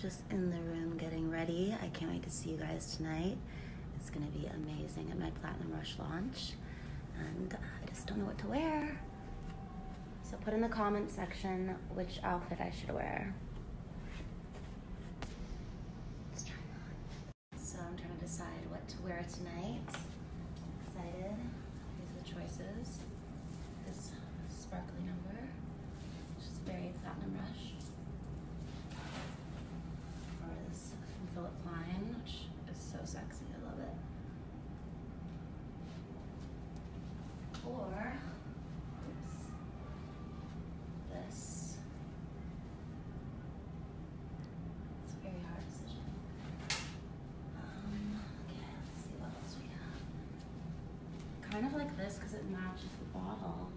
just in the room getting ready. I can't wait to see you guys tonight. It's gonna be amazing at my Platinum Rush launch, and I just don't know what to wear. So put in the comment section which outfit I should wear. Let's try it on. So I'm trying to decide what to wear tonight. I'm excited. These are the choices. This sparkly number, which is very Platinum Rush. Or this from Philip Klein, which is so sexy. I love it. Or kind of like this because it matches the bottle.